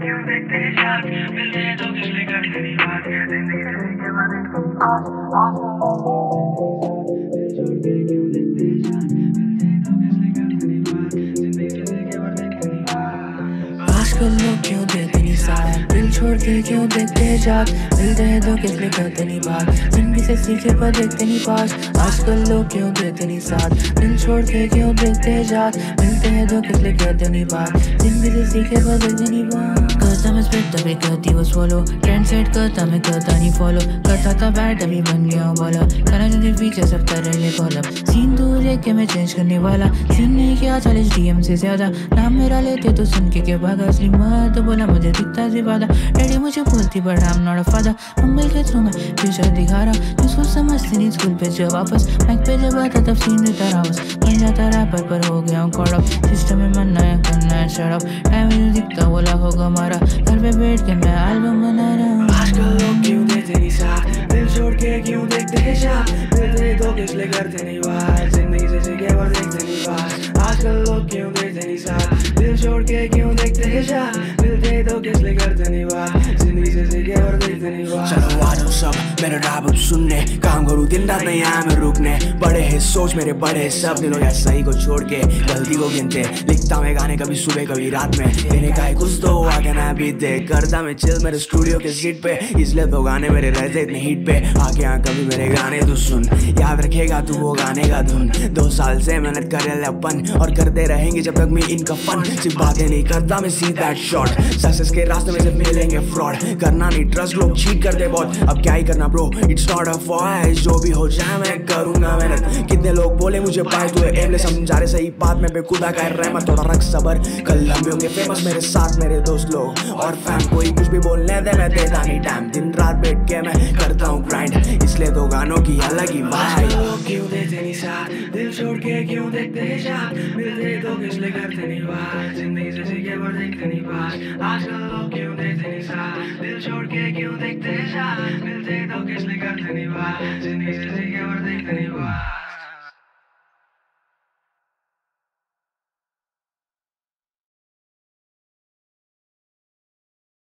क्यों देखते हैं साथ मिलने तो किसलिए कर तेरी बात जिंदगी तेरे के बारे में आज आज दिल छोड़ के क्यों देखते हैं साथ मिलने तो किसलिए कर तेरी बात जिंदगी तेरे के बारे में तेरी बात आजकल लोग क्यों देखते हैं साथ दिल छोड़ के क्यों देखते हैं साथ मिलते हैं तो किसलिए कर तेरी बात जिंदगी से सीखे पर देखते नहीं पास आजकल लोग क्यों देखते नहीं साथ दिल छोड़ के क्यों देखते हैं साथ तो किसलिए करते नहीं बात दिन भी से सीखे पर देखते नहीं बात करता मैं स्प्रेड तभी करती वो स्वॉलो ट्रेंड सेट करता मैं करता नहीं फॉलो करता था बैड अभी बन गया हूँ बॉलर करना जो पीछे सब कर रहे हैं कॉल अप सीन दूर देख के मैं चेंज करने वाला सीन नहीं किया 40 डीएम से ज्यादा नाम मेरा लेते तो सुन के क्या भागा असली मत तो बोला मुझे दिखता से वादा डैडी मुझे बोलती but I am not a father mummy के थ्रू मैं फ्यूचर दिखा रहा हूँ जिसको समझती नहीं स्कूल पे जब वापस माइक पे जब आता तब सीन देता रावस बन जाता रैपर पर हो गया हूँ कॉड अप सिस्टम में मन नया करना है शराब टाइम जो दिखता बोला होगा हमारा घर पे बैठ के मैं एल्बम बना रहा हूँ आजकल लोग क्यों देते नहीं साथ दिल छोड़ के क्यों देखते हैं साथ दिल तो किसलिए करते नहीं बात जिंदगी से सीखे और देखते नहीं बात आजकल लोग क्यों देते नहीं साथ दिल छोड़ के क्यों देखते हैं साथ दिल तो किसलिए करते नहीं बात जिंदगी से सीखे और देखते नहीं बात मेरा राब अब सुनने काम करूँ दिन रात नहीं आया मैं रुकने बड़े है सोच मेरे बड़े सब दिनों या सही को छोड़ के गलती को गिनते लिखता मैं गाने कभी सुबह कभी रात में तेरे का है कुछ तो आगे ना बीते करता मैं चिल मेरे स्टूडियो के सीट पे इसलिए तो गाने मेरे रहते इतने हीट पे आके यहाँ कभी मेरे गाने तो सुन याद रखेगा तू वो गाने का धुन 2 साल से मेहनत करे अपन और करते रहेंगे जब तक मैं इनका फन सिर्फ बातें नहीं करता मैं सी दैट शॉट सक्सेस के रास्ते में से मिलेंगे फ्रॉड करना नहीं ट्रस्ट लोग चीट करते बहुत अब क्या ही करना Bro, it's not a fight. जो भी हो जाए मैं करूँगा मेहनत कितने लोग बोले मुझे पास तू एमलेस समझा रहे सही बात मैं बेखुदा का रहमत थोड़ा रख सबर कल लंबे होंगे फेमस मेरे साथ मेरे दोस्त लोग और फैम कोई कुछ भी बोलने दे मैं देता नहीं टाइम दिन रात बैठ के मैं करता हूँ ग्राइंड इसलिए तो गानों की अलग ही बात क्यों देते नहीं साथ दिल छोड़ के क्यों देखते हैं साथ मिलते तो किसलिए करते नहीं बात जिंदगी से सीखे पर देखते नहीं बात आजकल लोग क्यों देते नहीं साथ दिल छोड़ के क्यों देखते हैं साथ मिलते तो किसलिए करते नहीं बात जिंदगी से सीखे और देखते नहीं बात।